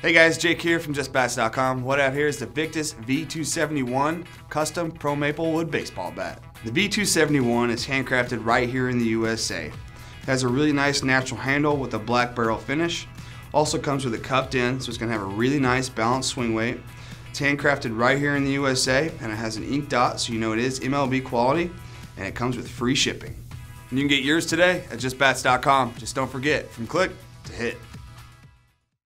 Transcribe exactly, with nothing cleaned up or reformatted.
Hey guys, Jake here from Just Bats dot com. What I have here is the Victus V two seventy-one Custom Pro Maple Wood Baseball Bat. The V two seventy-one is handcrafted right here in the U S A. It has a really nice natural handle with a black barrel finish. Also comes with a cupped end, so it's going to have a really nice balanced swing weight. It's handcrafted right here in the U S A, and it has an ink dot, so you know it is M L B quality, and it comes with free shipping. And you can get yours today at Just Bats dot com. Just don't forget, from click to hit.